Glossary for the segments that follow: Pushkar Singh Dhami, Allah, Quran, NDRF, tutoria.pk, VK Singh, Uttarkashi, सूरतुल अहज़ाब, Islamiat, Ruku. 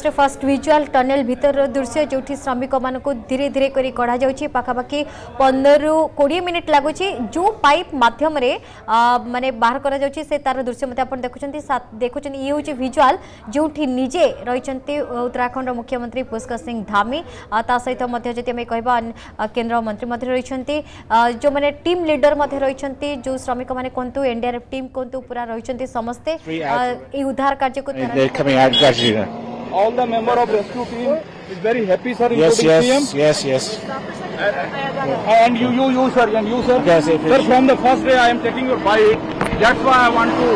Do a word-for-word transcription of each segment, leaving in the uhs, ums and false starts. First visual tunnel भीतर दृश्य जो श्रमिक मान को धीरे धीरे करी कढ़ा जाउछि पाखापाखि पंद्रह कोड़े मिनिट लगुच जो पाइप मध्यम माने बाहर करा जाउछि से तार दृश्य मत आप देखुं देखुं ये हूँ विजुअल जो निजे रही उत्तराखंड मुख्यमंत्री पुष्कर सिंह धामी ता सहित कहवा केन्द्र मंत्री रही जो मैंने टीम लीडर रही जो श्रमिक मैंने कहतु एनडीआरएफ टीम कहतु पूरा रही समस्ते उद्धार कार्य को All the member of rescue team is very happy, sir. Yes, yes, yes, yes. And you, you, you, sir, and you, sir. Yes, yes. Sir, from the first day I am taking your bike. That's why I want to,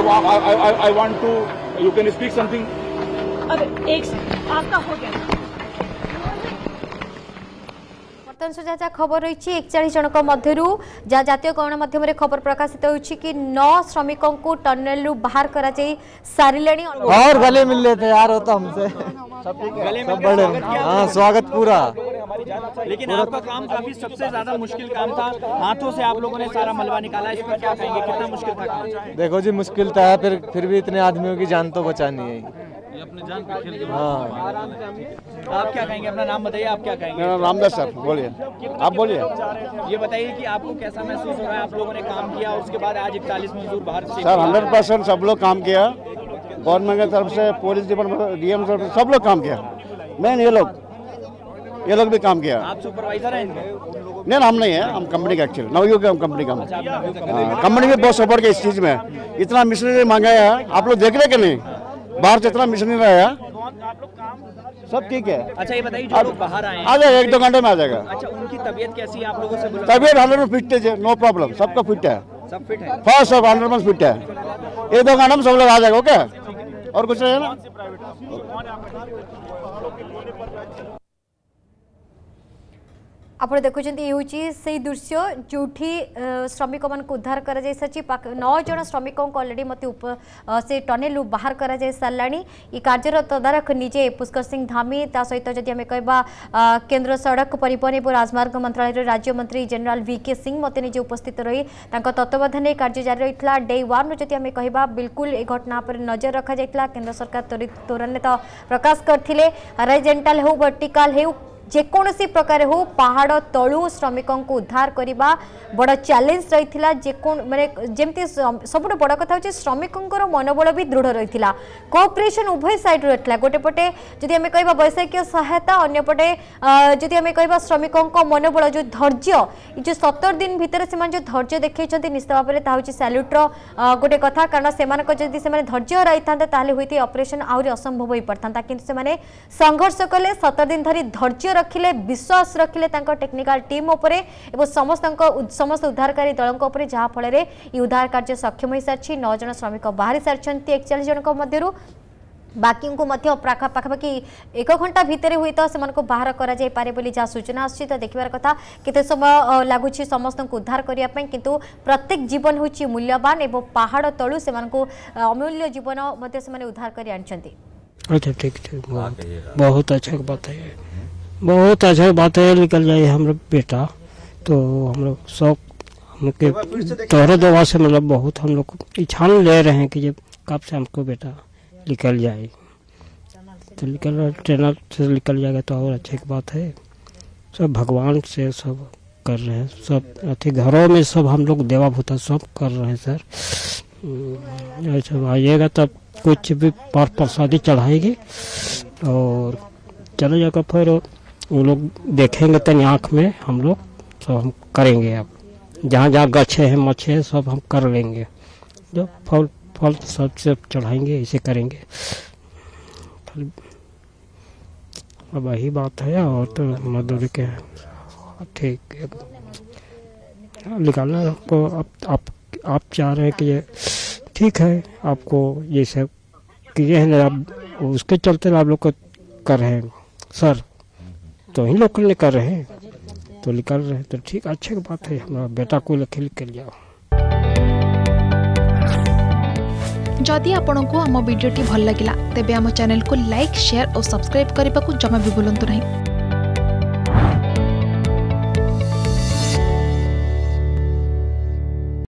I, I, I, I want to. You can speak something. अब एक आपका हो गया. जा खबर रही एकचाश जनक मध्य जातीय गणमाध्यम खबर प्रकाशित हो नौ श्रमिकों को टनल रू बाहर करा सारे और गले मिल लेते यार होता हमसे सब बड़े हाँ स्वागत पूरा। लेकिन आपका काम काफी सबसे ज्यादा मुश्किल काम था, हाथों से आप लोगों ने सारा मलबा निकाला, इस पर क्या कहेंगे, कितना मुश्किल था? देखो जी मुश्किल था, फिर फिर भी इतने आदमियों की जान तो बचानी है अपने जान पे खेल के। हाँ आप क्या कहेंगे, अपना नाम बताइए, आप क्या कहेंगे? मेरा नाम रामदास सर, बोलिए आप बोलिए। ये बताइए कि आपको कैसा महसूस हो रहा है, आप लोगों ने काम किया उसके बाद आज इकतालीस मजदूर बाहर? सर हंड्रेड परसेंट सब लोग काम किया, गवर्नमेंट की तरफ से, पुलिस डिपार्टमेंट, डीएम सर सब लोग काम किया, मैन ये लोग ये लोग भी काम किया। आप सुपरवाइजर हैं? नहीं हम नहीं है, हम कंपनी के एक्चुअली नवयुग के हम कंपनी का हम कंपनी में बहुत सपोर्ट किया इस चीज़ में, इतना मिशनरी मांगा है, आप लोग देख रहे कि नहीं बाहर से इतना मिशन नहीं रहा है, सब ठीक है। अच्छा ये बताइए जो लोग बाहर आए हैं? आ जाएगा एक दो घंटे में आ जाएगा। अच्छा उनकी तबीयत कैसी है, आप लोगों से तबीयत हंड्रेड फिट है, नो प्रॉब्लम, सबका फिट है, सब फिट है, फर्स्ट सब हंड्रेड फिट है, एक दो घंटे में सब लोग आ जाएगा। ओके और कुछ है ना? आप देखुं ये हूँ से दृश्य जो श्रमिक मान उद्धार कर नौ जन श्रमिकों को अलरेडी मत से टनेल बाहर कर सारा ये कार्यर तदारख निजे पुष्कर सिंह धामी ता सहित जदि आम कह केन्द्र सड़क परिवहन और राजमार्ग मंत्रालय राज्य मंत्री जनरल वीके सिंह मत निजे उपस्थित रही तत्वावधान कार्य जारी रही। डे वन जदि आम कह बिल्कुल ये घटना पर नजर रखा जाता, केन्द्र सरकार त्वरित त्वरान्वित प्रकाश करते हराइजेटाल हो वर्टिकाल हो जेकोसी प्रकार हो पहाड़ तलु श्रमिकों को उद्धार करने बड़ चैलेंज रही मैंने जमी सब बड़ कथा हो श्रमिकों मनोबल भी दृढ़ रही कोऑपरेशन उभय साइड रही गोटेपटे जदि आम कह वैषयिक सहायता अंपटे जदि आम कह श्रमिकों मनोबल जो धैर्य जो सत्तर दिन भितर से जो धैर्य देखते निश्चित भाव में हूँ सैल्यूट्र गोटे कथा कारण से धैर्य रही था हुई ऑपरेशन आहरी असंभव हो पारि था कि संघर्ष कले सत्तर दिन धरी धैर्य रखिले विश्वास रखिले टेक्निकल टीम उपरे समस्त समस्त उद्धारकारी दलों उपरे जहाँ फल उद्धार कार्य सक्षम हो सारी नौ जन श्रमिक बाहरी सारी एकचालीस जन मध्य बाकी को मध्य पाखापाखि एक घंटा भितर हुई तो से बाहर कराई जहाँ सूचना आसी तो देखार कथा केते समय लगुच समस्त उद्धार करने किंतु प्रत्येक जीवन हूँ मूल्यवान और पहाड़ तलु से अमूल्य जीवन से उद्धार कर आनी। बहुत अच्छा बात है, बहुत अच्छा बात है, निकल जाए हम लोग बेटा तो हम लोग शौक हम के तोहरे दवा से मतलब बहुत हम लोग इच्छा ले रहे हैं कि जब कब से हमको बेटा निकल जाए तो निकल ट्रेनर से निकल जाएगा तो और अच्छी बात है। सब भगवान से सब कर रहे हैं, सब अति घरों में सब हम लोग देवा भूता सब कर रहे हैं सर। सब आइएगा तब कुछ भी पार प्रसादी चढ़ाएगी और चलो जाकर फिर वो लोग देखेंगे तनी आँख में हम लोग सब हम करेंगे। अब जहाँ जहाँ गच्छे हैं मच्छे सब हम कर लेंगे, जो फल फल सब सब चढ़ाएंगे इसे करेंगे। अब यही बात है और तो मजदूरी के ठीक निकालना आपको। आप आप, आप चाह रहे हैं कि ये ठीक है, आपको ये सब किए हैं आप उसके चलते आप लोग को कर रहे हैं सर, तो ही लोग निकल रहे हैं तो निकल रहे हैं तो ठीक अच्छी बात है। हमारा बेटा को लिख के लिया। जदि आपंक आम भिडी भल लगा तेब आम चैनल को लाइक शेयर और सब्सक्राइब करने को जमा भी भूलु नहीं।